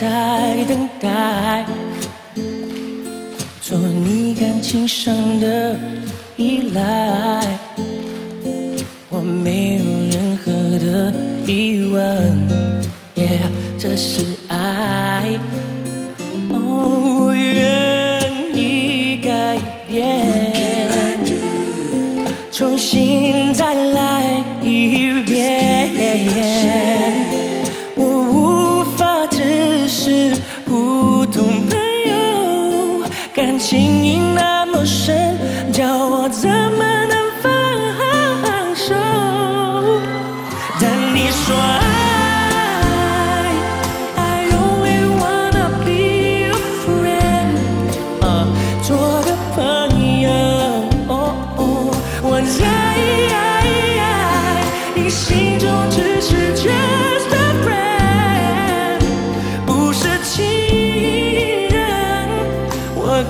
待，等待，做你感情上的依赖。我没有任何的疑问， yeah， 这是爱。哦，我愿意改变，重新再来一遍。 感情已那么深，叫我怎么能放手？但你说I only wanna be your friend， 做个朋友，我在你心中只是just a friend， 不是情。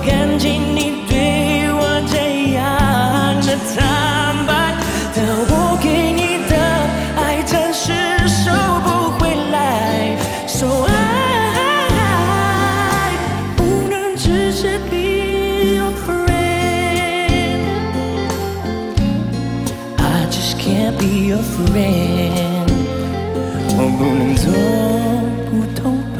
感激你对我这样的坦白，但我给你的爱暂时收不回来。So I 不能只是 be your friend， I just can't be your friend， 我不能做普通朋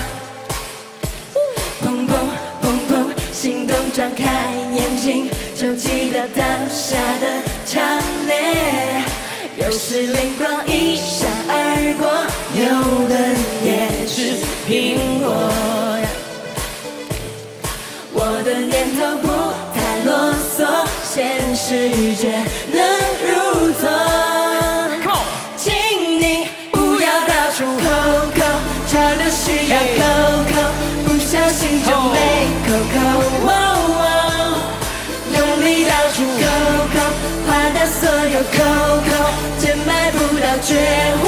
砰砰砰砰，心动张开眼睛，就记得当下的强烈。有时灵光一闪而过，有的。 是苹果，我的念头不太啰嗦，现实却能入座。请你不要到处抠抠，潮流需要抠抠，不小心就没抠抠。用力到处抠抠，花掉所有抠抠，却买不到绝望。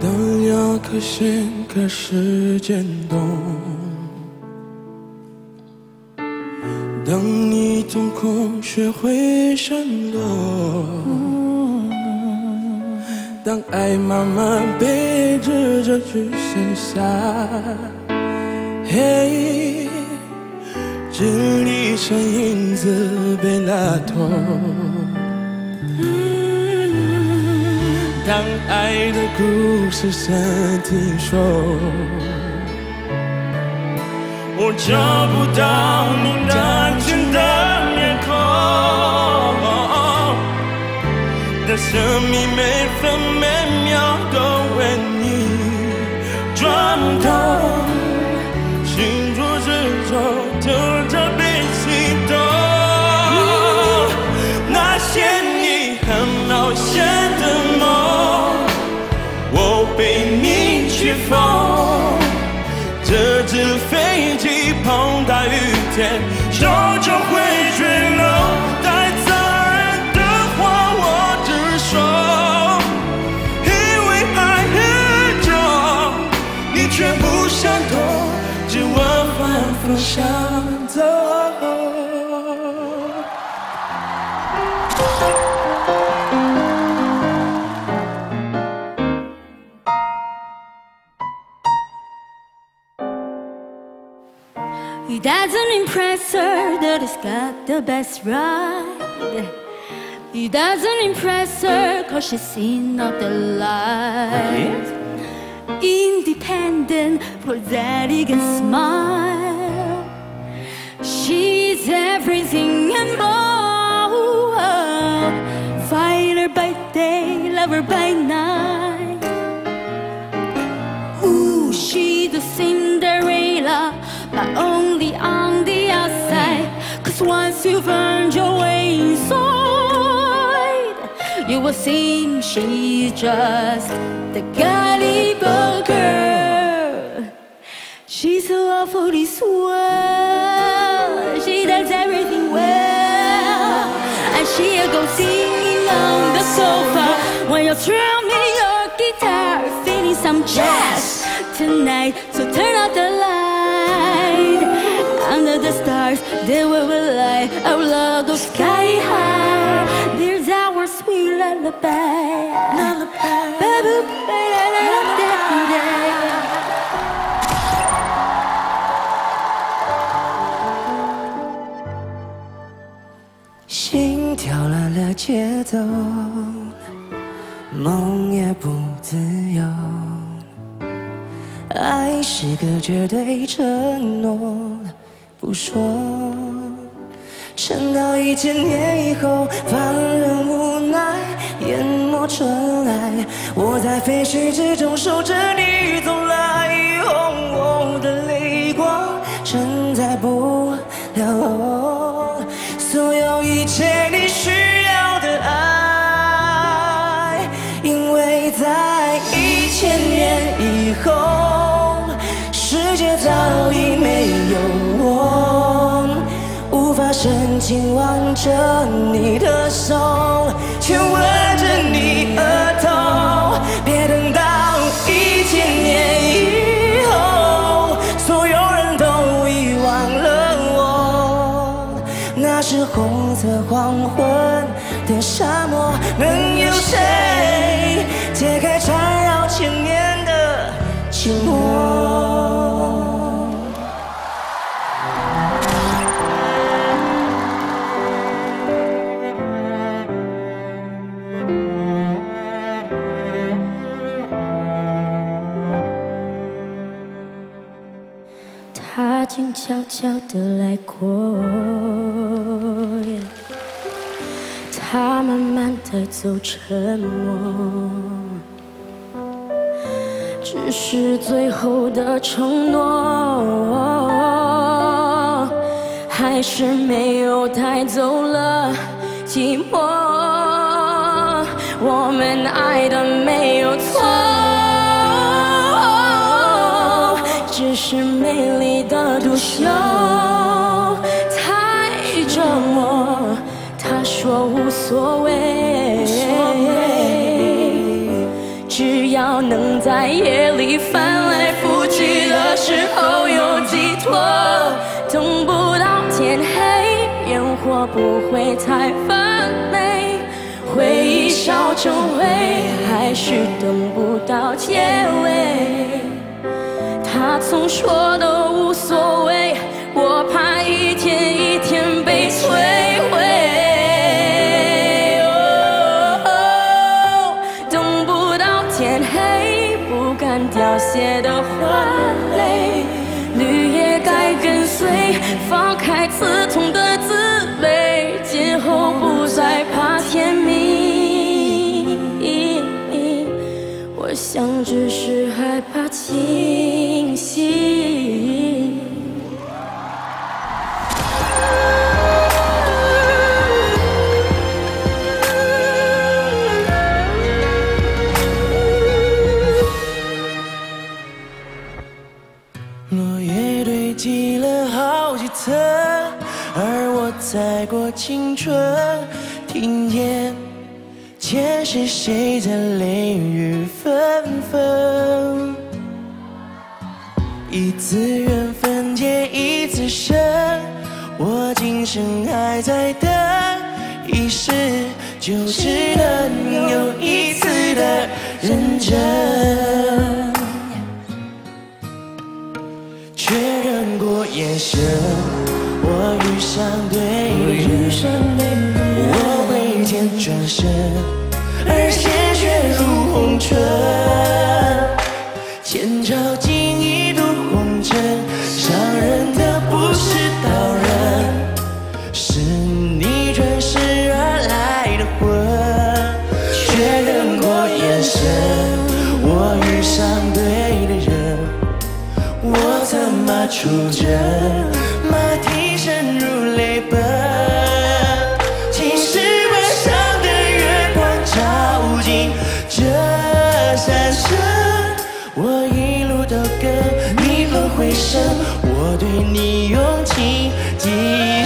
等有颗心跟时间懂，等你痛苦学会闪躲，当爱慢慢被指着去剩下，嘿，经历像影子被拉脱。 当爱的故事像听说，我找不到你单纯的面孔，但生命每分每秒都为你转动，情不自禁就这被心动，那些你很冒险。 这只飞机碰到雨天，终究会坠落。带责任的话我直说，因为爱很重，你却不想懂，只我反复想走。 He doesn't impress her that he's got the best ride. He doesn't impress her cause she's seen all the light. Independent, poetic and smile. She's everything and more. Fighter by day, lover by night. Ooh, she's the Cinderella. you've earned your way inside. You will see she's just the gullible girl. She's so awfully swell. She does everything well, and she'll go singing on the sofa when you're strumming your guitar, feeling some jazz tonight. So turn out the light. Under the stars, there we will lie. Our love goes sky high. There's our sweet lullaby.心跳乱了节奏，梦也不自由。爱是个绝对承诺。 不说，撑到1000年以后，旁人无奈淹没尘埃。我在废墟之中守着你走来，红红的泪光承载不了所有一切你需要的爱，因为在1000年以后。 世界早已没有我，无法深情挽着你的手，亲吻着你额头。别等到1000年以后，所有人都遗忘了我。那是红色黄昏的沙漠，能有谁解开缠绕1000年的寂寞？ 他静悄悄地来过，他慢慢带走沉默，只是最后的承诺，还是没有带走了寂寞。我们爱的没有错。 只是美丽的独秀太折磨，他说无所谓，只要能在夜里翻来覆去的时候有寄托，等不到天黑，烟火不会太完美，回忆烧成灰，还是等不到结尾。 他总说的无所谓，我怕一天一天被摧毁。哦，等不到天黑，不敢凋谢的花蕾，绿叶该跟随，放开刺痛的滋味，今后不再怕天明。我想，只是害怕情。 落叶堆积了好几层，而我踩过青春停演，前世谁在泪雨纷纷。 一次缘分结一次深，我今生还在等一世，就是能有一次的认真，确认过眼神，我遇上对人，我挥剑转身，而鲜血如红唇，千朝记。 伤人的不是刀刃，是你转世而来的魂。确认过眼神，我遇上对的人，我策马出征，马蹄声如泪奔。回声，我对你用情。